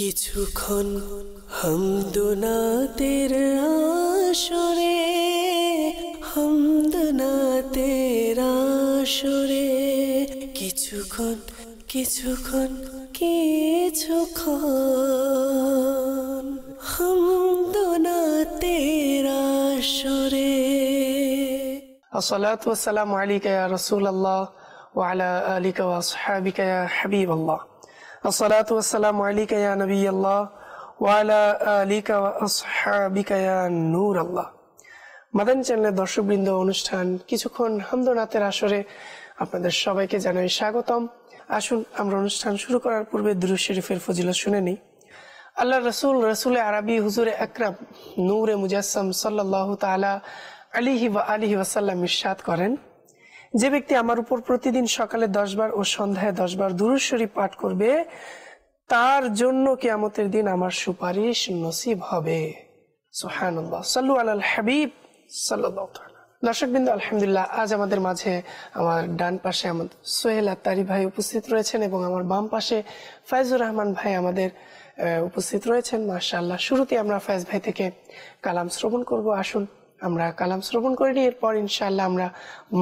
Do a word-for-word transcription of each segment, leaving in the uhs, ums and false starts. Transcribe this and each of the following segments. কিছুক্ষণ হামদ ও নাতের আসরে, হামদ ও নাতের আসরে। কিছুক্ষণ কিছুক্ষণ কিছুক্ষণ হামদ ও নাতের আসরে। আসসালাতু ওয়াসসালামু আলাইকা ইয়া রাসূলুল্লাহ ওয়া আলা আলিকা ওয়া আসহাবিকা ইয়া হাবিবাল্লাহ। अस्सलातु वस्सलामु अलैका या नबी अल्लाह व अला आलिका व असहाबिका या नूर अल्लाह। मदन चैनल दर्शकবৃন্দ অনুষ্ঠান কিছুক্ষণ হামদ ও নাতের আসরে আপনাদের সবাইকে জানাই স্বাগতম। আসুন আমরা অনুষ্ঠান শুরু করার পূর্বে দুরূদ শরীফের ফজিলত শুনে নিই। আল্লাহর রাসূল রাসূল আরবী হুজুর আকরাম নূরে মুজাসসাম সাল্লাল্লাহু তাআলা আলাইহি ওয়া আলিহি ওয়াসাল্লাম ইরশাদ করেন, যে ব্যক্তি আমার উপর প্রতিদিন সকালে দশ বার ও সন্ধ্যায় দশ বার দুরূদ শরীফ পাঠ করবে তার জন্য কিয়ামতের দিন আমার সুপারিশ নসিব হবে। সুবহানাল্লাহ, সাল্লু আলাল হাবিব সাল্লাল্লাহু তাআলা। দর্শকবৃন্দ, আলহামদুলিল্লাহ আজ আমাদের মাঝে আমার ডান পাশে আমাদের সোহেল আত্তারি ভাই উপস্থিত রয়েছেন এবং আমার বাম পাশে ফাইজুর রহমান ভাই আমাদের উপস্থিত রয়েছেন। মাশাআল্লাহ, শুরুতে আমরা ফাইজ ভাই থেকে কালাম শ্রবণ করব। আসুন আমরা কালাম শ্রবণ করে নিই, এরপর ইনশাআল্লাহ আমরা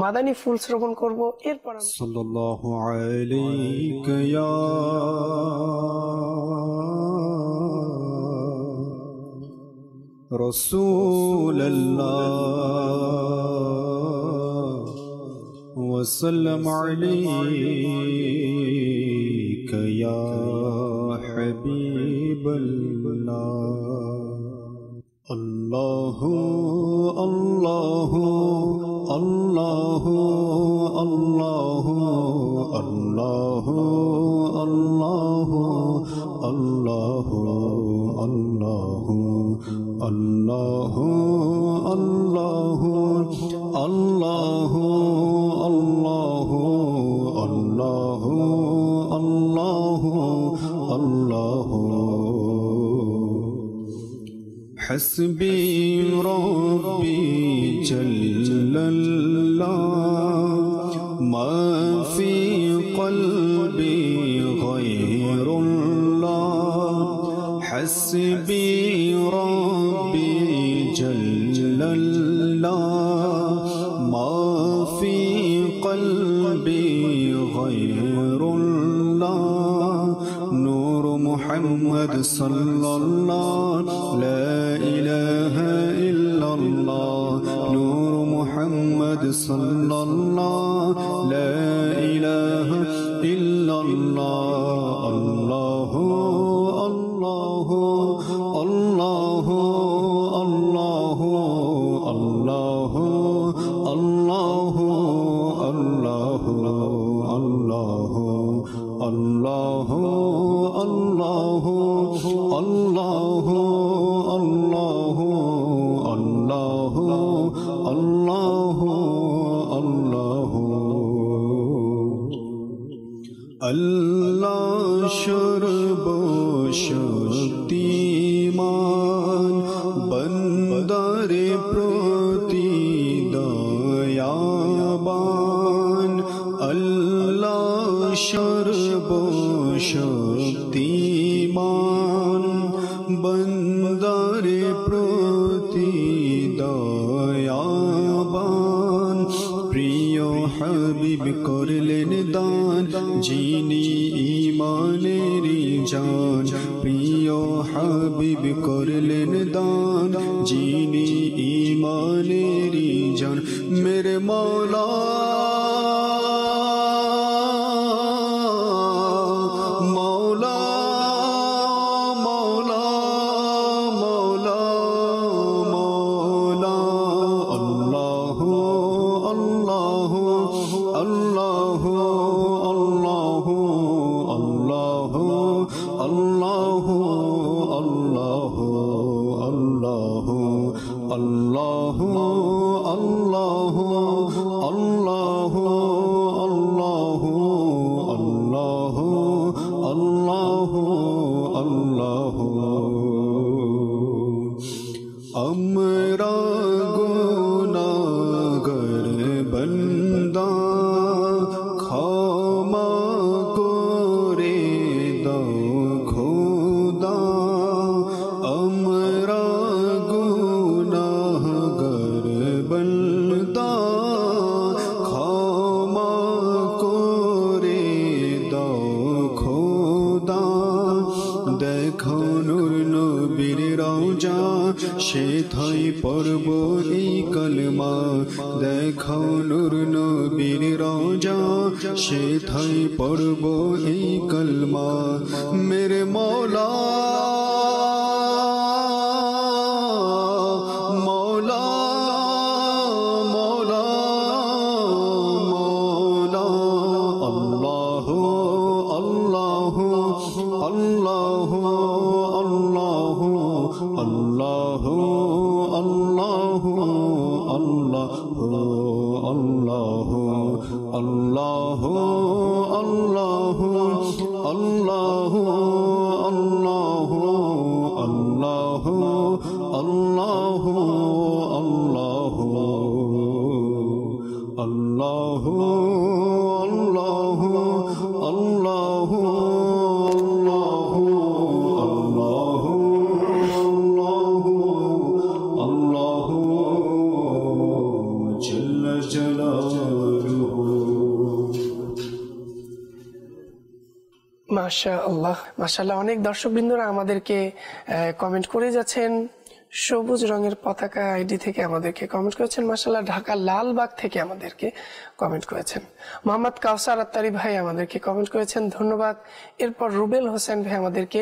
মাদানী ফুল শ্রবণ করব। এরপর সাল্লাল্লাহু আলাইকা ইয়া রাসূলুল্লাহ ওয়া সাল্লাম আলাইকা ইয়া হাবিবাল্লাহ। Allahu Allahu Allahu Allahu Allahu Allahu Allahu Allahu Allahu Allahu Allahu Allahu Allahu Allahu Hasbi Rabbi Jallallah Ma fi qalbi ghayrullah Hasbi Rabbi Jallallah Ma fi qalbi ghayrullah Noor Muhammad sallallahu la ilaha illallah Noor Muhammad sallallahu la ilaha illallah Allahu Allahu Allahu Allahu Allahu Allahu Allahu Allahu Allahu Allahu Allahu Allahu Allahu Allahu Allahu Allah shurbo shaktiman bandare proti dayaban Allah shurbo shaktiman bandare proti dayaban priyo habib korlen dan jini imaneri jaan priyo habib korlen dan jini imaneri jaan mere maula खुदा দেখো নূর নবীর রওজা, সেথায় পড়ব এই কালেমা। দেখো নূর নবীর রওজা, সেথায় পড়ব এই কালেমা। মেরে মৌলা মাশাআল্লাহ মাশাআল্লাহ। অনেক দর্শকবৃন্দরা আমাদেরকে কমেন্ট করে যাচ্ছেন, সবুজ রঙের পতাকা আইডি থেকে আমাদেরকে কমেন্ট করেছেন, মাশাআল্লাহ ঢাকা লালবাগ থেকে আমাদেরকে কমেন্ট করেছেন। মোহাম্মদ কাউসার আত্তারি ভাই আমাদেরকে কমেন্ট করেছেন, ধন্যবাদ। এরপর রুবেল হোসেন ভাই আমাদেরকে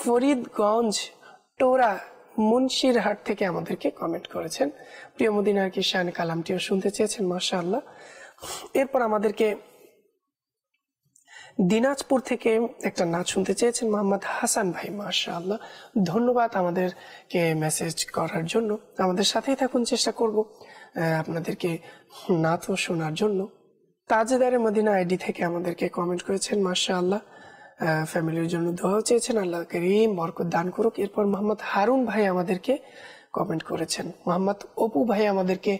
ফরিদগঞ্জ টোরা মুন্সিরহাট থেকে আমাদেরকে কমেন্ট করেছেন, প্রিয় মদিনার কিষান কালামটিও শুনতে চেয়েছেন, মাশাআল্লাহ। এরপর আমাদেরকে দিনাজপুর থেকে একটা নাচ শুনতে চেয়েছেন মোহাম্মদ হাসান ভাই, মাশাআল্লাহ, ধন্যবাদ আমাদেরকে মেসেজ করার জন্য। আমাদের সাথেই থাকুন, চেষ্টা করব আপনাদেরকে নাচও শোনার জন্য। তাজেদারে মদিনা আইডি থেকে আমাদেরকে কমেন্ট করেছেন, মাশাআল্লাহ, ফ্যামিলির জন্য দোয়াও চেয়েছেন, আল্লাহ করিম বরকত দান করুক। এরপর মোহাম্মদ হারুন ভাই আমাদেরকে কমেন্ট করেছেন, মোহাম্মদ অপু ভাই আমাদেরকে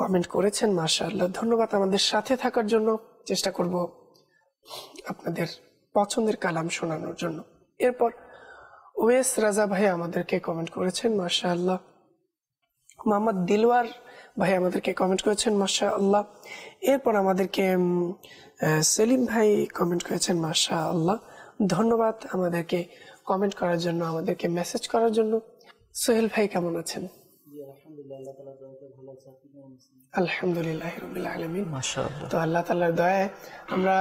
কমেন্ট করেছেন, মাশাআল্লাহ, ধন্যবাদ আমাদের সাথে থাকার জন্য। চেষ্টা করব আপনাদের পছন্দের কালাম শোনানোর জন্য। এরপর ওয়েস রাজা ভাই আমাদেরকে কমেন্ট করেছেন, মাশাআল্লাহ। মোহাম্মদ দিলওয়ার ভাই আমাদেরকে কমেন্ট করেছেন, মাশাআল্লাহ। এরপর আমাদেরকে সেলিম ভাই কমেন্ট করেছেন, মাশাআল্লাহ, ধন্যবাদ আমাদেরকে কমেন্ট করার জন্য, আমাদেরকে মেসেজ করার জন্য। সোহেল ভাই কেমন আছেন? আলহামদুলিল্লাহ রাব্বিল আলামিন, মাশাআল্লাহ। তো আল্লাহ তাআলার দয়ায় আমরা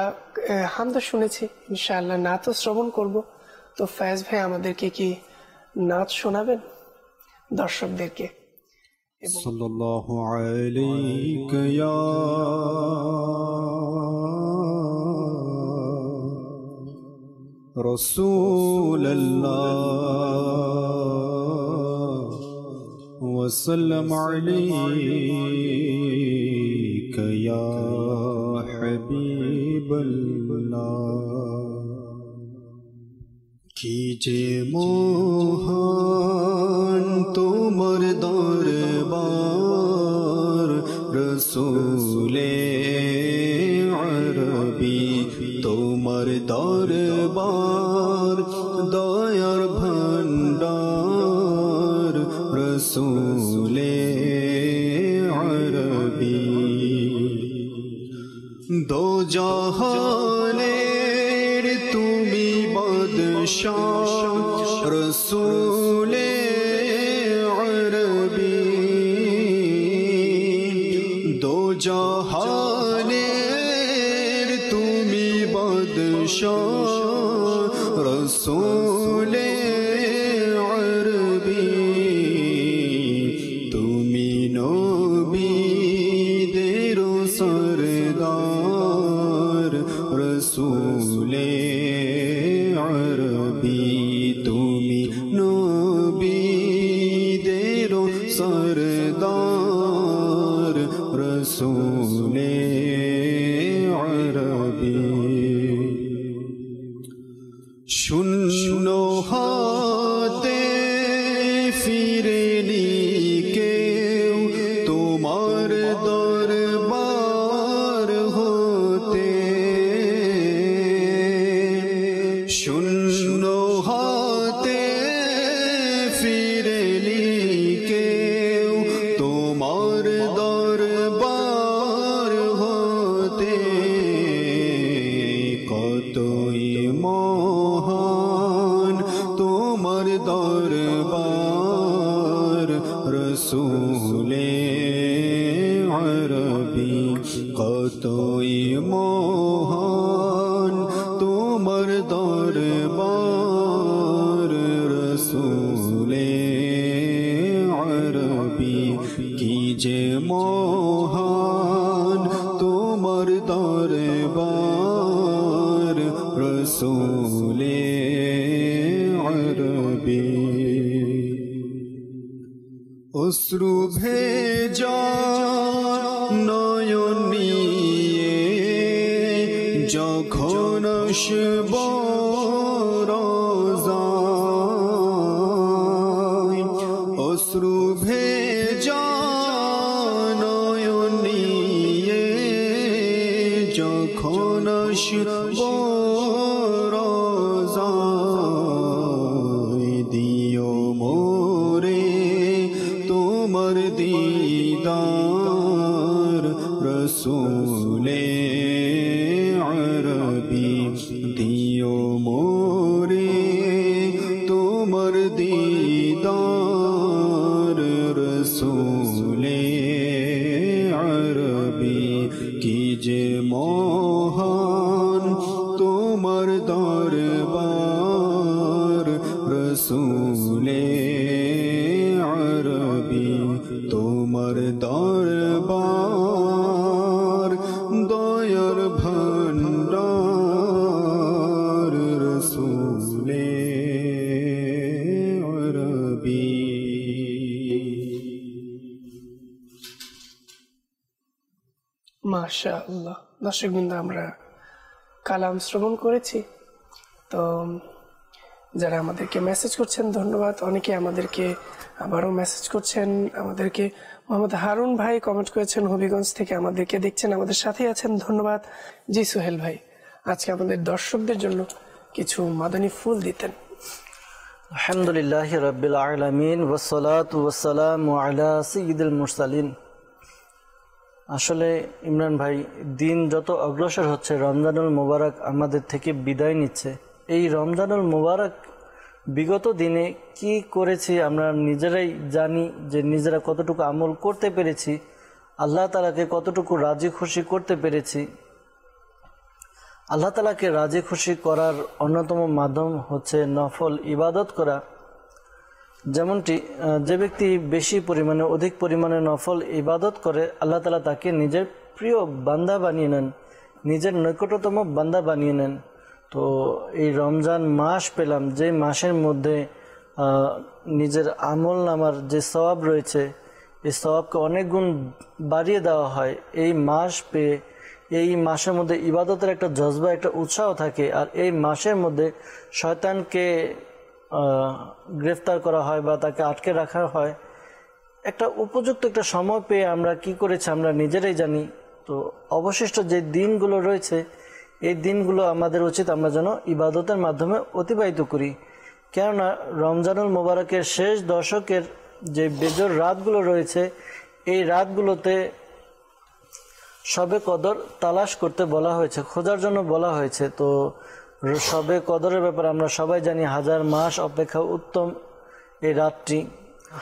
হামদ শুনেছি, ইনশাআল্লাহ নাচ শ্রবণ করব। তো ফয়েজ ভাই আমাদেরকে কি নাচ শোনাবেন দর্শকদেরকে? সাল্লাল্লাহু আলাইকা ইয়া রাসূলুল্লাহ وسلم عليك يا حبيب الله کیجئے موہان تمہار دربار رسول عربی تمہار دربار دایار بھنڈار रसूले अरबी दो जहानेर तुमी बादशाह रसूले अरबी दो जहानेर तुमी बादशाह रसूले रसूले अरबी कतई मोहन तुमर दरबार रसूले अरबी कीजे मोहन तुमर दरबार रसूले अरबी अश्रु भेजा नयन निये जखन आसब रोजाय अश्रु भेजा नयन निये जखन आसब रोजाय दियो मोरे तुमार दीदार रसूले अरबी दियो मोरे तुमार दीदार रसूले अरबी कीजे मोहन तुमार दरबार रसूले अरबी तुमार दरबार दयार भंडार रसूले अरबी। माशाअल्लाह दर्शक बिंदु आमरा কালাম শ্রবণ করেছি। তো যারা আমাদেরকে মেসেজ করছেন ধন্যবাদ, অনেকে আমাদেরকে আবারও মেসেজ করছেন। আমাদেরকে মোহাম্মদ হারুন ভাই কমেন্ট করেছেন হবিগঞ্জ থেকে, আমাদেরকে দেখছেন, আমাদের সাথে আছেন, ধন্যবাদ। জি সোহেল ভাই আজকে আমাদের দর্শকদের জন্য কিছু মাদানী ফুল দিতেন। আলহামদুলিল্লাহি রাব্বিল আলামিন ওয়াস সালাতু ওয়াস সালামু আলা সাইয়্যিদুল মুরসালিন। আসলে ইমরান ভাই দিন যত অগ্রসর হচ্ছে রমজানুল মোবারক আমাদের থেকে বিদায় নিচ্ছে। এই রমজানুল মোবারক বিগত দিনে কি করেছি আমরা নিজেরাই জানি, যে নিজেরা কতটুকু আমল করতে পেরেছি, আল্লাহ তাআলাকে কতটুকু রাজি খুশি করতে পেরেছি। আল্লাহ তাআলাকে রাজি খুশি করার অন্যতম মাধ্যম হচ্ছে নফল ইবাদত করা। যেমনটি যে ব্যক্তি বেশি পরিমাণে অধিক পরিমাণে নফল ইবাদত করে আল্লাহ তাআলা তাকে নিজের প্রিয় বান্দা বানিয়ে নেন, নিজের নিকটতম বান্দা বানিয়ে নেন। তো এই রমজান মাস পেলাম, যে মাসের মধ্যে নিজের আমল নামার যে সওয়াব রয়েছে এই সওয়াবকে অনেক গুণ বাড়িয়ে দেওয়া হয়। এই মাস পেয়ে এই মাসের মধ্যে ইবাদতের একটা জজবা, একটা উৎসাহ থাকে। আর এই মাসের মধ্যে শয়তানকে গ্রেফতার করা হয় বা তাকে আটকে রাখা হয়। একটা উপযুক্ত একটা সময় পেয়ে আমরা কি করেছি আমরা নিজেরাই জানি। তো অবশিষ্ট যে দিনগুলো রয়েছে এই দিনগুলো আমাদের উচিত আমরা যেন ইবাদতের মাধ্যমে অতিবাহিত করি, কেননা রমজানুল মোবারকের শেষ দশকের যে বেজোর রাতগুলো রয়েছে এই রাতগুলোতে শবে কদর তালাশ করতে বলা হয়েছে, খোঁজার জন্য বলা হয়েছে। তো শবে কদরের ব্যাপারে আমরা সবাই জানি হাজার মাস অপেক্ষা উত্তম এই রাতটি।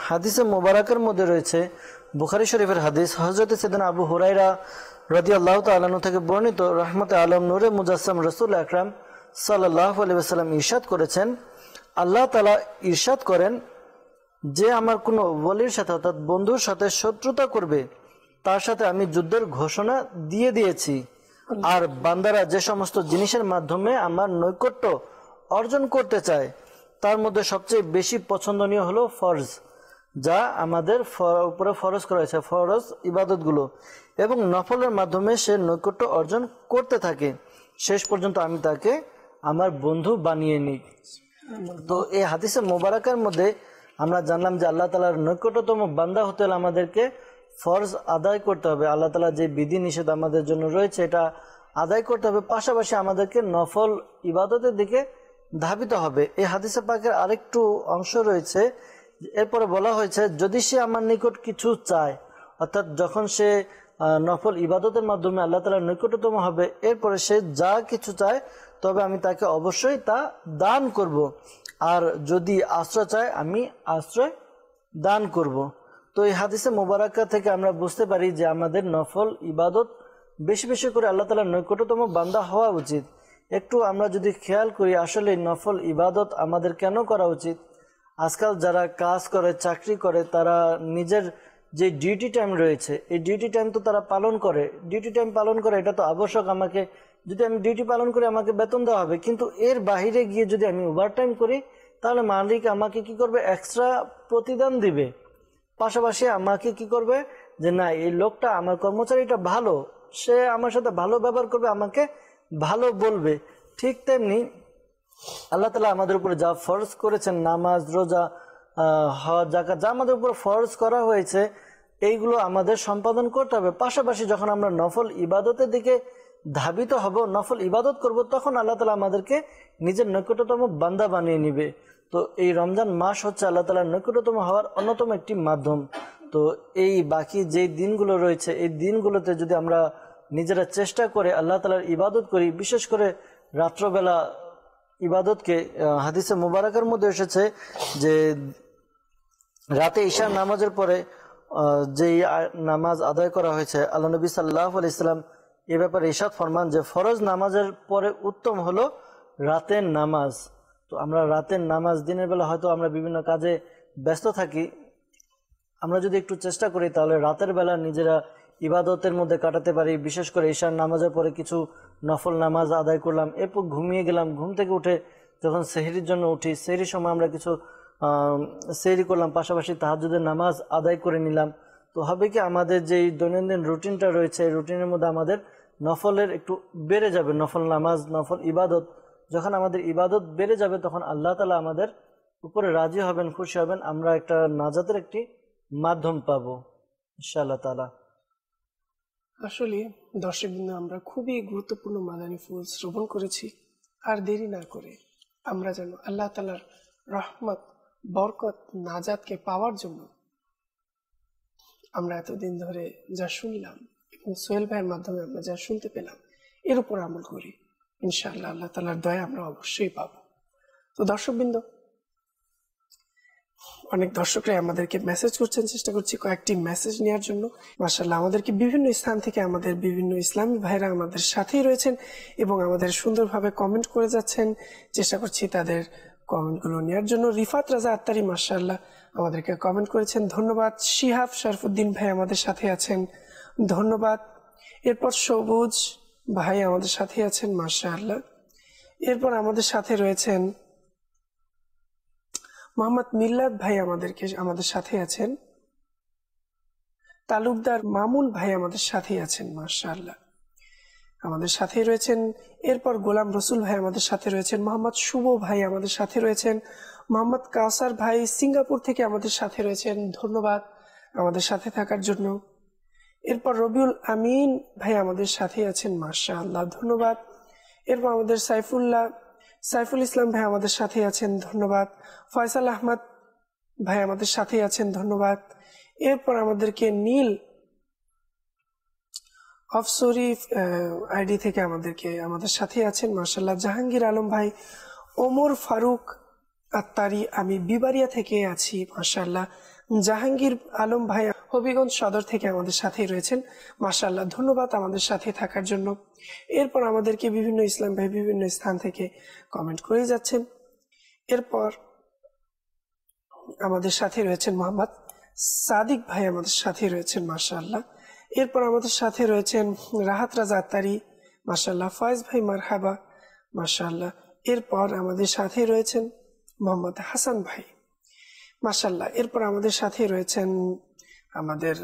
হাদিসে মোবারকের মধ্যে রয়েছে বুখারী শরীফের হাদিস, হযরত সাইয়েদনা আবু হুরায়রা রাদিয়াল্লাহু তাআলা আনহু থেকে বর্ণিত, রহমতে আলম নূরে মুজাসসাম রাসূল আকরাম সাল্লাল্লাহু আলাইহি ওয়াসাল্লাম ইরশাদ করেছেন, আল্লাহ তাআলা ইরশাদ করেন যে আমার কোনো ওলির সাথে অর্থাৎ বন্ধুর সাথে শত্রুতা করবে তার সাথে আমি যুদ্ধের ঘোষণা দিয়ে দিয়েছি। আর বান্দারা যে সমস্ত জিনিসের মাধ্যমে আমার নৈকট্য অর্জন করতে চায় তার মধ্যে সবচেয়ে বেশি পছন্দনীয় হলো ফরজ, যা আমাদের উপরে ফরজ করা হয়েছে, ফরজ ইবাদতগুলো, এবং নফলের মাধ্যমে সে নৈকট্য অর্জন করতে থাকে, শেষ পর্যন্ত আমি তাকে আমার বন্ধু বানিয়ে নিই। তো এই হাদিসে মোবারকের মধ্যে আমরা জানলাম যে আল্লাহ তাআলার নৈকট্যতম বান্দা হতে হলে আমাদেরকে ফরজ আদায় করতে হবে, আল্লাহ তাআলা যে বিধি নিষেধ আমাদের জন্য রয়েছে এটা আদায় করতে হবে, পাশাপাশি আমাদেরকে নফল ইবাদতের দিকে ধাবিত হবে। এই হাদিসে পাকের আরেকটু অংশ রয়েছে, এরপরে বলা হয়েছে যদি সে আমার নিকট কিছু চায়, অর্থাৎ যখন সে নফল ইবাদতের মাধ্যমে আল্লাহ তাআলার নিকটতম হবে এরপরে সে যা কিছু চায় তবে আমি তাকে অবশ্যই তা দান করব, আর যদি আশ্রয় চায় আমি আশ্রয় দান করব। तो हादिसे मुबारक থেকে আমরা বুঝতে পারি যে আমাদের নফল ইবাদত বেশি বেশি করে আল্লাহ তাআলার নৈকট্যতম বান্দা হওয়া উচিত। একটু আমরা যদি খেয়াল করি আসলে নফল ইবাদত আমাদের কেন করা উচিত। আজকাল যারা কাজ করে চাকরি করে তারা নিজের যে ডিউটি টাইম রয়েছে এই ডিউটি টাইম তো তারা পালন করে। ডিউটি টাইম পালন করে এটা তো আবশ্যক, আমাকে যদি আমি ডিউটি পালন করি আমাকে বেতন দেওয়া হবে, কিন্তু এর বাইরে গিয়ে যদি আমি ওভারটাইম করি তাহলে মালিক আমাকে কি করবে এক্সট্রা প্রতিদান দিবে। পাশাপাশি আমাকে কি করবে যে না এই লোকটা আমার কর্মচারীটা ভালো, সে আমার সাথে ভালো ব্যবহার করবে, আমাকে ভালো বলবে। ঠিক তেমনি আল্লাহ তাআলা আমাদের উপরে যা ফরজ করেছেন নামাজ রোজা হজ যাকাত যা আমাদের উপর ফরজ করা হয়েছে এইগুলো আমাদের সম্পাদন করতে হবে। পাশাপাশি যখন আমরা নফল ইবাদতের দিকে ধাবিত হব নফল ইবাদত করব তখন আল্লাহ তাআলা আমাদেরকে নিজের নৈকট্যতম বান্দা বানিয়ে নেবে। তো এই রমজান মাস হচ্ছে আল্লাহ তাআলার নৈকট্যতম হওয়ার অন্যতম একটি মাধ্যম। তো এই বাকি যে দিনগুলো রয়েছে এই দিনগুলোতে যদি আমরা নিজেরা চেষ্টা করে আল্লাহ তাআলার ইবাদত করি, বিশেষ করে রাত্রবেলা ইবাদতকে হাদিসে মুবারাকের মধ্যে এসেছে যে রাতে ইশার নামাজের পরে যে নামাজ আদায় করা হয়েছে আল্লাহ নবী সাল্লাল্লাহু আলাইহি ওয়াসাল্লাম এ ব্যাপারে ইরশাদ ফরমান যে ফরজ নামাজের পরে উত্তম হলো রাতের নামাজ। তো আমরা রাতের নামাজ, দিনের বেলা হয়তো আমরা বিভিন্ন কাজে ব্যস্ত থাকি, আমরা যদি একটু চেষ্টা করি তাহলে রাতের বেলা নিজেরা ইবাদতের মধ্যে কাটাতে পারি। বিশেষ করে ইশার নামাজের পরে কিছু নফল নামাজ আদায় করলাম, এরপর ঘুমিয়ে গেলাম, ঘুম থেকে উঠে যখন সেহরির জন্য উঠি সেহরির সময় আমরা কিছু সেহরি করলাম, পাশাপাশি তাহাজ্জুদের নামাজ আদায় করে নিলাম। তো হবে কি আমাদের যেই দৈনন্দিন রুটিনটা রয়েছে এই রুটিনের মধ্যে আমাদের নফলের একটু বেড়ে যাবে, নফল নামাজ নফল ইবাদত। যখন আমাদের ইবাদত বেড়ে যাবে তখন আল্লাহ তাআলা আমাদের উপরে রাজি হবেন, খুশি হবেন, আমরা একটা নাজাতের একটি মাধ্যম পাবো ইনশাআল্লাহ তাআলা। আসলে দর্শকবৃন্দ আমরা খুবই গুরুত্বপূর্ণ মাদানী ফুল শ্রবণ করেছি। আর দেরি না করে আমরা যেন আল্লাহ তাআলার রহমত বরকত নাজাতকে পাওয়ার জন্য আমরা এতদিন ধরে যা শুনলাম এবং সোহেল ভাইয়ের মাধ্যমে আমরা যা শুনতে পেলাম এর উপর আমল করি, ইনশাআল্লাহ আল্লাহ তাআলার দয়া আমরা অবশ্যই পাব। তো দর্শকবৃন্দ অনেক দর্শকরাই আমাদেরকে মেসেজ করছেন, চেষ্টা করছি কয়েকটি মেসেজ নেওয়ার জন্য। মাশাআল্লাহ আমাদেরকে বিভিন্ন স্থান থেকে আমাদের বিভিন্ন ইসলামী ভাইরা আমাদের সাথেই রয়েছেন এবং আমাদের সুন্দরভাবে কমেন্ট করে যাচ্ছেন, চেষ্টা করছি তাদের কমেন্টগুলো নেওয়ার জন্য। রিফাত রাজা আত্তারি মাশাআল্লাহ আমাদেরকে কমেন্ট করেছেন, ধন্যবাদ। শিহাব শরফুদ্দিন ভাই আমাদের সাথে আছেন, ধন্যবাদ। এরপর সবুজ ভাই আমাদের সাথে আছেন মাশাআল্লাহ। এরপর আমাদের সাথে রয়েছেন মোহাম্মদ মিল্লাত ভাই আমাদেরকে আমাদের সাথে আছেন, তালুকদার মামুন ভাই আমাদের সাথে আছেন মাশাআল্লাহ আমাদের সাথে রয়েছেন। এরপর গোলাম রসুল ভাই আমাদের সাথে রয়েছেন, মোহাম্মদ শুভ ভাই আমাদের সাথে রয়েছেন, মোহাম্মদ কাউসার ভাই সিঙ্গাপুর থেকে আমাদের সাথে রয়েছেন, ধন্যবাদ আমাদের সাথে থাকার জন্য। এরপর রবিউল আমিন ভাই আমাদের সাথে আছেন মাশাআল্লাহ, ধন্যবাদ। এরপর আমাদের সাইফুল্লাহ সাইফুল ইসলাম ভাই আমাদের সাথে আছেন, ধন্যবাদ। ফয়সাল আহমদ ভাই আমাদের সাথে আছেন, ধন্যবাদ। এরপর আমাদেরকে নীল অফসরি আইডি থেকে আমাদেরকে আমাদের সাথে আছেন মাশাআল্লাহ জাহাঙ্গীর আলম ভাই, ওমর ফারুক আত্তারি আমি বিবারিয়া থেকে আছি মাশাআল্লাহ, জাহাঙ্গীর আলম ভাই হবিগঞ্জ সদর থেকে আমাদের সাথেই রয়েছেন মাশাআল্লাহ, ধন্যবাদ আমাদের সাথে থাকার জন্য। এরপর আমাদেরকে বিভিন্ন ইসলাম ভাই বিভিন্ন স্থান থেকে কমেন্ট করে যাচ্ছেন। এরপর আমাদের সাথে রয়েছেন মোহাম্মদ সাদিক ভাই আমাদের সাথে রয়েছেন মাশাআল্লাহ। এরপর আমাদের সাথে রয়েছেন রাহাত রাজা আত্তারি মাশাআল্লাহ, ফয়েজ ভাই মারহাবা মাশাআল্লাহ। এরপর আমাদের সাথে রয়েছেন মোহাম্মদ হাসান ভাই মাশাআল্লাহ। এরপর আমাদের সাথে রয়েছেন আমাদের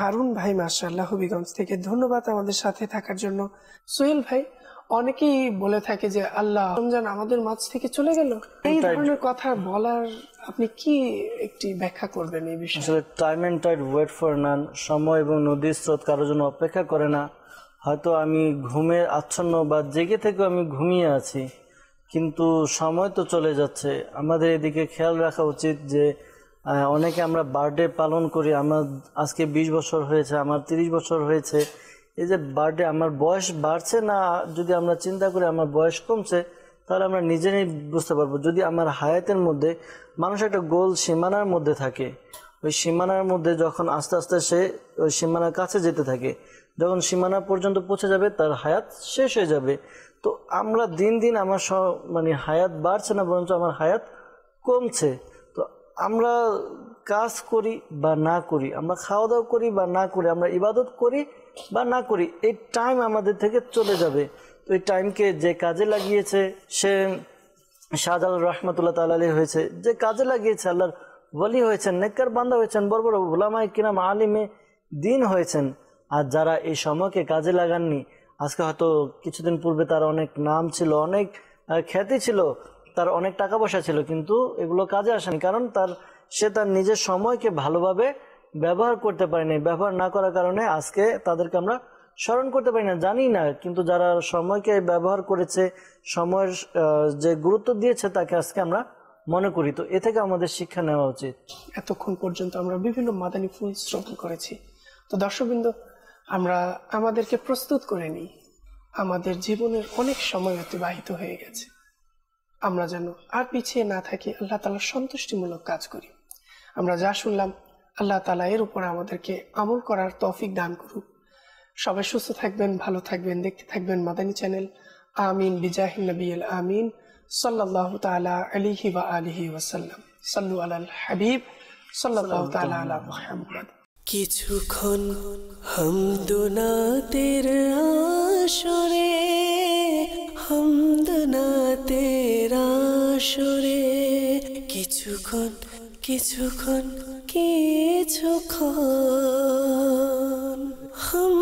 হারুন ভাই মাশাআল্লাহ হবিগঞ্জ থেকে, ধন্যবাদ আমাদের সাথে থাকার জন্য। সোহেল ভাই অনেকেই বলে থাকে যে আল্লাহ রমজান আমাদের মাঝ থেকে চলে গেল, এই ধরনের কথা বলার আপনি কি একটি ব্যাখ্যা করবেন এই বিষয়ে? আসলে time and tide wait for none, সময় এবং নদীর স্রোত কারোর জন্য অপেক্ষা করে না। হয়তো আমি ঘুমে আচ্ছন্ন বা জেগে থেকেও আমি ঘুমিয়ে আছি কিন্তু সময় তো চলে যাচ্ছে। আমাদের এদিকে খেয়াল রাখা উচিত যে অনেকে আমরা বার্থডে পালন করি, আমার আজকে বিশ বছর হয়েছে, আমার তিরিশ বছর হয়েছে, এই যে বার্থডে আমার বয়স বাড়ছে না, যদি আমরা চিন্তা করি আমার বয়স কমছে তাহলে আমরা নিজেরাই বুঝতে পারবো যদি আমার হায়াতের মধ্যে মানুষ একটা গোল সীমানার মধ্যে থাকে ওই সীমানার মধ্যে যখন আস্তে আস্তে সে ওই সীমানার কাছে যেতে থাকে যখন সীমানা পর্যন্ত পৌঁছে যাবে তার হায়াত শেষ হয়ে যাবে। তো আমরা দিন দিন আমার মানে হায়াত বাড়ছে না বরঞ্চ আমার হায়াত কমছে। তো আমরা কাজ করি বা না করি, আমরা খাওয়া দাওয়া করি বা না করি, আমরা ইবাদত করি বা না করি, এই টাইম আমাদের থেকে চলে যাবে। তো এই টাইমকে যে কাজে লাগিয়েছে সে শাহজাল রহমতুল্লাহ তাল আলী হয়েছে, যে কাজে লাগিয়েছে আল্লাহর বলি হয়েছেন, নেককার বান্দা হয়েছেন, বড় বড় ওলামায়ে কিরাম আলিমে দিন হয়েছেন। আর যারা এই সময়কে কাজে লাগাননি, আজকে হয়তো কিছুদিন পূর্বে তার অনেক নাম ছিল, অনেক খ্যাতি ছিল, তার অনেক টাকা পয়সা ছিল, কিন্তু এগুলো কাজে আসেনি, কারণ তার সে তার নিজের সময়কে ভালোভাবে ব্যবহার করতে পারেনি। ব্যবহার না করার কারণে আজকে তাদেরকে আমরা স্মরণ করতে পারি না, জানি না। কিন্তু যারা সময়কে ব্যবহার করেছে, সময়ের যে গুরুত্ব দিয়েছে, তাকে আজকে আমরা মনে করি। তো এ থেকে আমাদের শিক্ষা নেওয়া উচিত। এতক্ষণ পর্যন্ত আমরা বিভিন্ন মাদানী ফুল শ্রবণ করেছি। তো দর্শকবৃন্দ, আমরা আমাদেরকে প্রস্তুত করে নিই। আমাদের জীবনের অনেক সময় অতিবাহিত হয়ে গেছে, আমরা যেন আর পিছিয়ে না থাকি, আল্লাহ তাআলার সন্তুষ্টিমূলক কাজ করি। আমরা যা শুনলাম, আল্লাহ তাআলা এর উপরে আমাদেরকে আমল করার তৌফিক দান করুক। সবাই সুস্থ থাকবেন, ভালো থাকবেন, দেখতে থাকবেন মাদানী চ্যানেল। আমিন বিজাহিন নবিয়ল আমিন সাল্লাল্লাহু তাআলা আলাইহি ওয়া আলিহি ওয়াসাল্লাম। সাল্লু আলাল হাবিব সাল্লাল্লাহু তাআলা আলা মুহাম্মদ। কিছুক্ষণ হামদ ও নাতের আসরে, হামদ ও নাতের আসরে, কিছুক্ষণ কিছুক্ষণ কিছুক্ষণ।